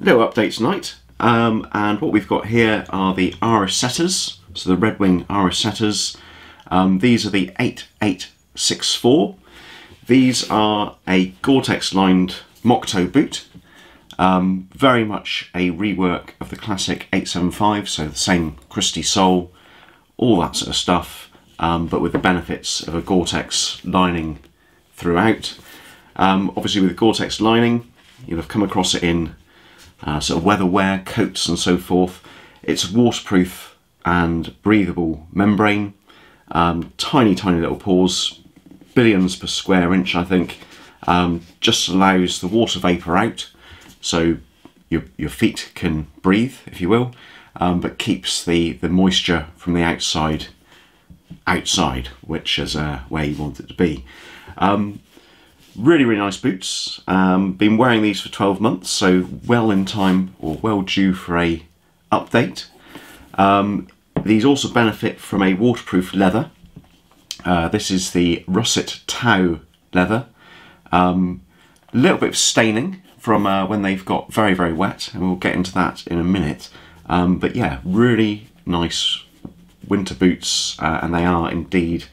little update tonight. And what we've got here are the Irish Setters, so the Red Wing Irish Setters. These are the 8864. These are a Gore-Tex lined mock-toe boot. Very much a rework of the classic 875, so the same Christie sole, all that sort of stuff, but with the benefits of a Gore-Tex lining throughout. Obviously with the Gore-Tex lining, you'll have come across it in sort of weather wear, coats and so forth. It's waterproof and breathable membrane, tiny, tiny little pores, billions per square inch I think, just allows the water vapour out, so your feet can breathe, if you will, but keeps the moisture from the outside, which is where you want it to be. Really, really nice boots. Been wearing these for 12 months, so well in time, or well due for a update. These also benefit from a waterproof leather. This is the Russet Tau leather. A little bit of staining from when they've got very, very wet, and we'll get into that in a minute. But yeah, really nice winter boots, and they are indeed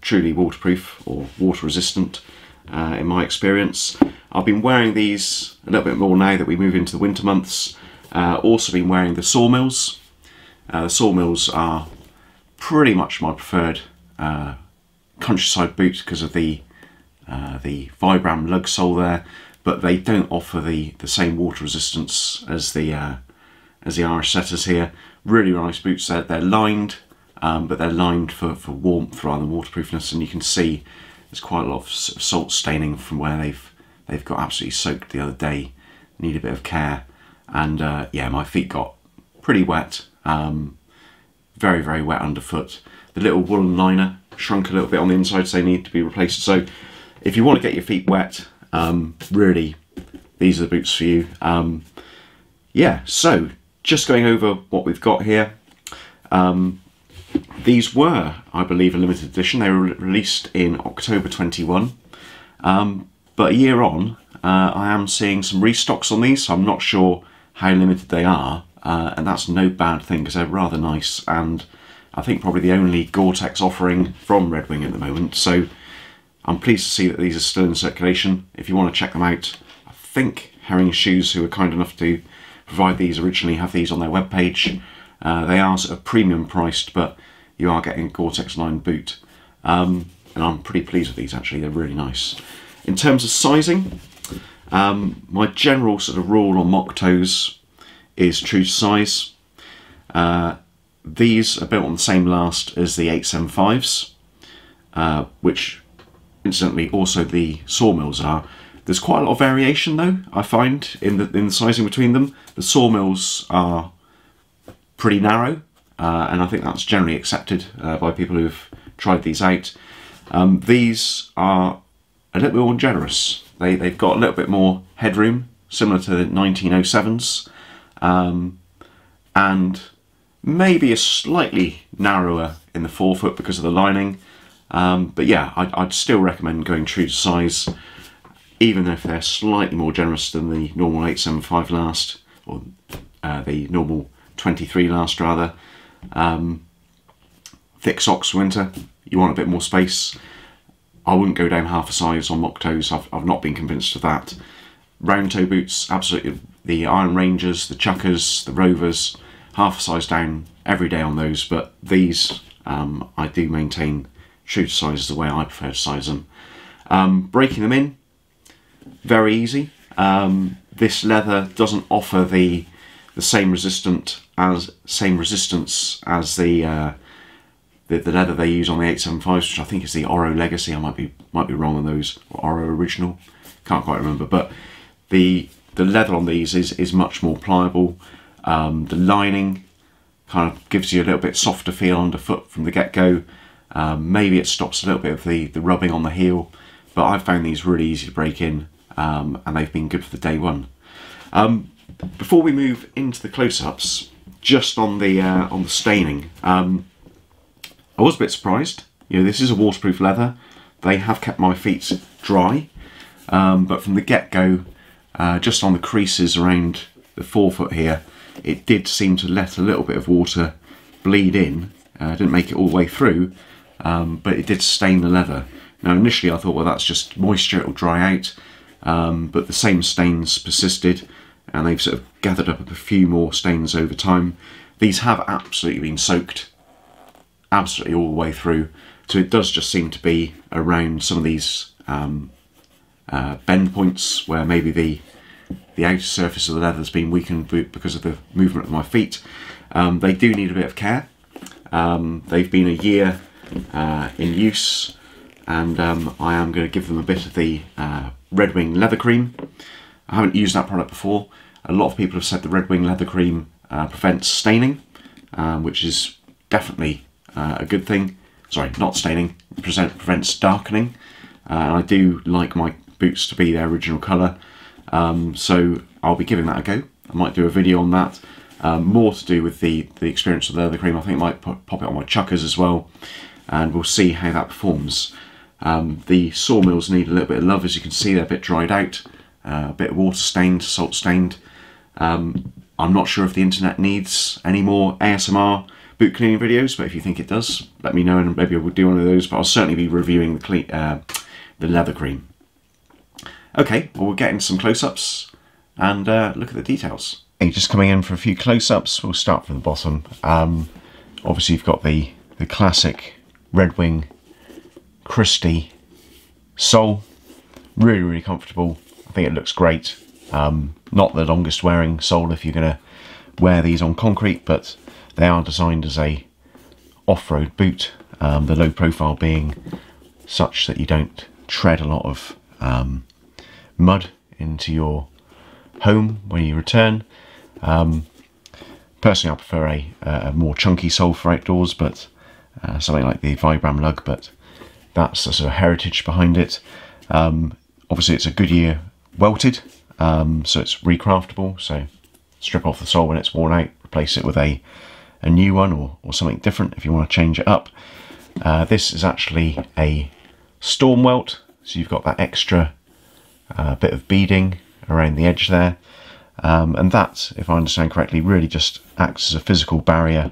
truly waterproof, or water resistant. In my experience, I've been wearing these a little bit more now that we move into the winter months. Also been wearing the sawmills. The sawmills are pretty much my preferred countryside boot because of the Vibram lug sole there, but they don't offer the same water resistance as the Irish Setters here. Really nice boots. They're lined, but they're lined for warmth rather than waterproofness, and you can see there's quite a lot of salt staining from where they've got absolutely soaked the other day. Need a bit of care, and yeah, my feet got pretty wet, very, very wet underfoot. The little woolen liner shrunk a little bit on the inside, so they need to be replaced. So if you want to get your feet wet, really, these are the boots for you. Yeah, so just going over what we've got here. These were, I believe, a limited edition. They were released in October 21. But a year on, I am seeing some restocks on these, so I'm not sure how limited they are. And that's no bad thing, because they're rather nice, and I think probably the only Gore-Tex offering from Red Wing at the moment. So I'm pleased to see that these are still in circulation. If you want to check them out, I think Herring Shoes, who were kind enough to provide these originally, have these on their webpage. They are sort of premium priced, but you are getting a Gore-Tex lined boot, and I'm pretty pleased with these actually. They're really nice. In terms of sizing, my general sort of rule on mock-toes is true to size. These are built on the same last as the 875s, which incidentally also the sawmills are. There's quite a lot of variation though, I find, in the sizing between them. The sawmills are pretty narrow, and I think that's generally accepted by people who've tried these out. These are a little bit more generous. They've got a little bit more headroom, similar to the 1907s, and maybe a slightly narrower in the forefoot because of the lining. But yeah, I'd still recommend going true to size, even if they're slightly more generous than the normal 875 last, or the normal 23 last rather. Thick socks for winter, you want a bit more space. I wouldn't go down half a size on mock toes, I've not been convinced of that. Round toe boots, absolutely, the Iron Rangers, the Chuckers, the Rovers, half a size down every day on those, but these I do maintain true to size is the way I prefer to size them. Breaking them in, very easy. This leather doesn't offer the same resistance as the leather they use on the 875s, which I think is the Oro Legacy. I might be wrong on those, or Oro Original, can't quite remember. But the leather on these is much more pliable. The lining kind of gives you a little bit softer feel underfoot from the get-go. Maybe it stops a little bit of the rubbing on the heel, but I've found these really easy to break in, and they've been good for the day one. Before we move into the close-ups, just on the staining, I was a bit surprised. You know, this is a waterproof leather. They have kept my feet dry, but from the get-go, just on the creases around the forefoot here, it did seem to let a little bit of water bleed in. Didn't make it all the way through, but it did stain the leather. Now initially I thought, well, that's just moisture, it'll dry out, but the same stains persisted, and they've sort of gathered up a few more stains over time. These have absolutely been soaked, absolutely all the way through, so it does just seem to be around some of these bend points where maybe the outer surface of the leather has been weakened because of the movement of my feet. They do need a bit of care. They've been a year in use, and I am going to give them a bit of the Red Wing Leather Cream. I haven't used that product before. A lot of people have said the Red Wing Leather Cream prevents staining, which is definitely a good thing. Sorry, not staining, prevents darkening. And I do like my boots to be their original colour, so I'll be giving that a go. I might do a video on that. More to do with the experience of the leather cream. I think I might pop it on my chuckers as well, and we'll see how that performs. The sawmills need a little bit of love. As you can see, they're a bit dried out, a bit water stained, salt stained. I'm not sure if the internet needs any more ASMR boot cleaning videos, but if you think it does, let me know and maybe I will do one of those, but I'll certainly be reviewing the leather cream. Okay, well, we'll get into some close-ups and look at the details. Just coming in for a few close-ups, we'll start from the bottom. Obviously you've got the classic Red Wing Christie sole. Really, really comfortable. I think it looks great. Not the longest wearing sole if you're going to wear these on concrete, but they are designed as a off-road boot. The low profile being such that you don't tread a lot of mud into your home when you return. Personally, I prefer a more chunky sole for outdoors, but something like the Vibram lug, but that's the sort of heritage behind it. Obviously it's a Goodyear welted, so it's recraftable, so strip off the sole when it's worn out, replace it with a new one or something different if you want to change it up. This is actually a storm welt, so you've got that extra bit of beading around the edge there, and that, if I understand correctly, really just acts as a physical barrier,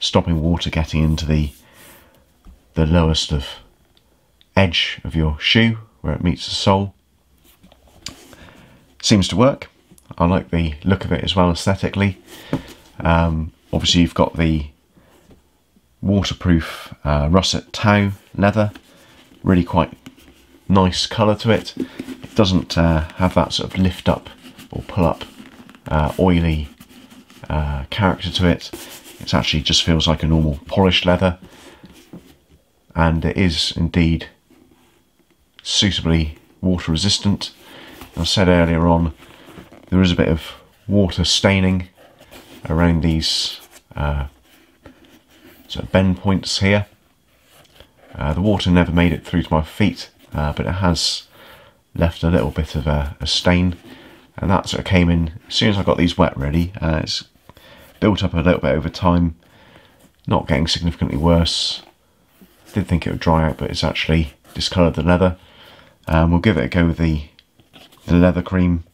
stopping water getting into the lowest of edge of your shoe where it meets the sole. Seems to work. I like the look of it as well aesthetically. Obviously you've got the waterproof russet tau leather, really quite nice colour to it. It doesn't have that sort of lift up or pull up oily character to it. It actually just feels like a normal polished leather, and it is indeed suitably water resistant. As I said earlier on, there is a bit of water staining around these sort of bend points here. The water never made it through to my feet, but it has left a little bit of a stain, and that sort of came in as soon as I got these wet really. It's built up a little bit over time, not getting significantly worse. Did think it would dry out, but it's actually discoloured the leather. We'll give it a go with the leather cream,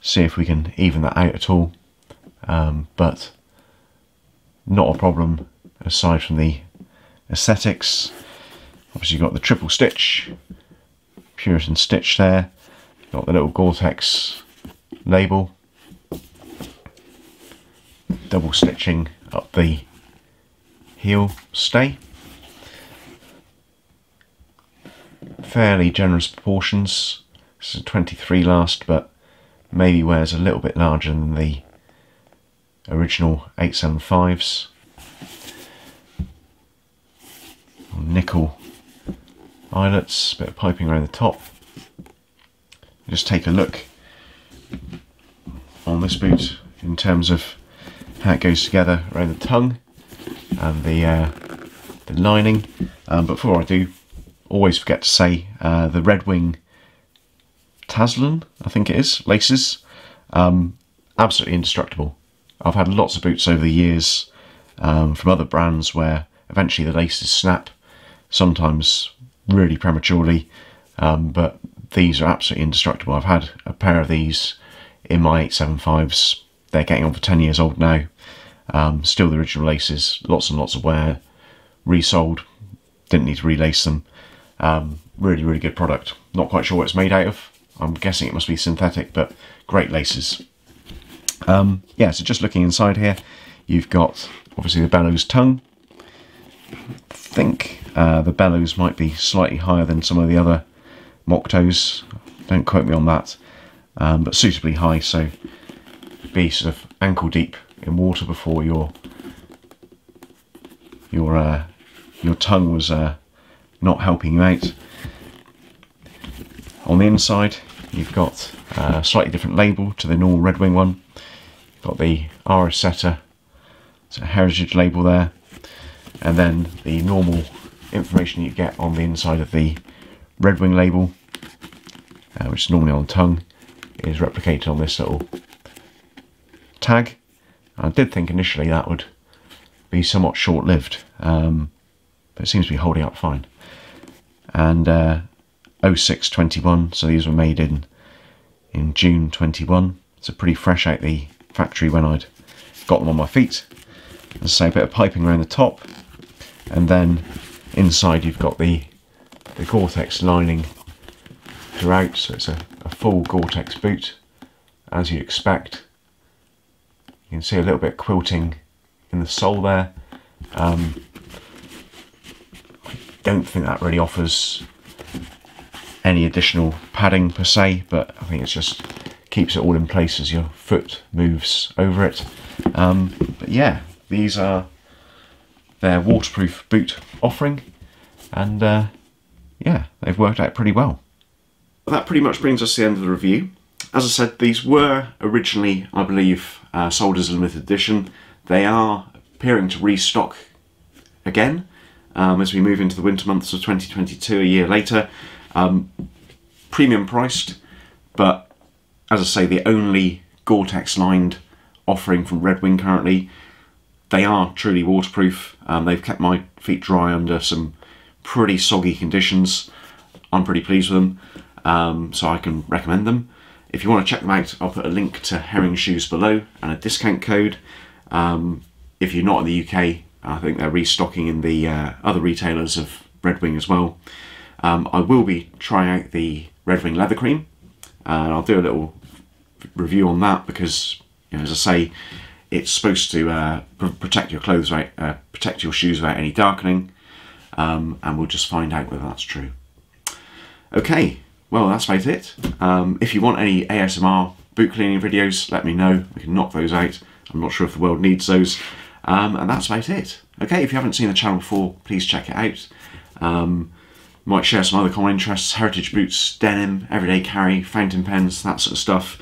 see if we can even that out at all, but not a problem aside from the aesthetics. Obviously you've got the triple stitch, Puritan stitch there, got the little Gore-Tex label, double stitching up the heel stay. Fairly generous proportions. This is a 23 last, but maybe wears a little bit larger than the original 875s. Nickel eyelets, bit of piping around the top. Just take a look on this boot in terms of how it goes together around the tongue and the lining. But before I do, always forget to say the Red Wing Haslan, I think it is, laces, absolutely indestructible. I've had lots of boots over the years from other brands where eventually the laces snap, sometimes really prematurely, but these are absolutely indestructible. I've had a pair of these in my 875s. They're getting on for 10 years old now. Still the original laces, lots and lots of wear, resold, didn't need to relace them. Really, really good product. Not quite sure what it's made out of. I'm guessing it must be synthetic, but great laces. Yeah, so just looking inside here, you've got obviously the bellows tongue. I think the bellows might be slightly higher than some of the other Mock-toes. Don't quote me on that, but suitably high, so be sort of ankle deep in water before your tongue was not helping you out. On the inside, you've got a slightly different label to the normal Red Wing one. You've got the Irish Setter, it's a heritage label there, and then the normal information you get on the inside of the Red Wing label, which is normally on tongue, is replicated on this little tag. I did think initially that would be somewhat short-lived, but it seems to be holding up fine. And 0621, so these were made in June 21, so pretty fresh out the factory when I'd got them on my feet. And so a bit of piping around the top, and then inside you've got the Gore-Tex lining throughout, so it's a full Gore-Tex boot, as you'd expect. You can see a little bit of quilting in the sole there. I don't think that really offers any additional padding per se, but I think it just keeps it all in place as your foot moves over it. But yeah, these are their waterproof boot offering, and yeah, they've worked out pretty well. That pretty much brings us to the end of the review. As I said, these were originally, I believe, sold as a limited edition. They are appearing to restock again as we move into the winter months of 2022, a year later. Premium priced, but as I say, the only Gore-Tex lined offering from Red Wing currently. They are truly waterproof. They've kept my feet dry under some pretty soggy conditions. I'm pretty pleased with them, so I can recommend them. If you want to check them out, I'll put a link to Herring Shoes below and a discount code. If you're not in the UK, I think they're restocking in the other retailers of Red Wing as well. I will be trying out the Red Wing Leather Cream, and I'll do a little review on that because, you know, as I say, it's supposed to protect your clothes, right? Protect your shoes without any darkening. And we'll just find out whether that's true. Okay, well, that's about it. If you want any ASMR boot cleaning videos, let me know. We can knock those out. I'm not sure if the world needs those. And that's about it. Okay, if you haven't seen the channel before, please check it out. Might share some other common interests: heritage boots, denim, everyday carry, fountain pens, that sort of stuff.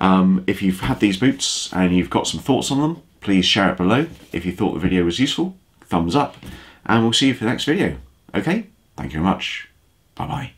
If you've had these boots and you've got some thoughts on them, please share it below. If you thought the video was useful, thumbs up. And we'll see you for the next video. Okay? Thank you very much. Bye-bye.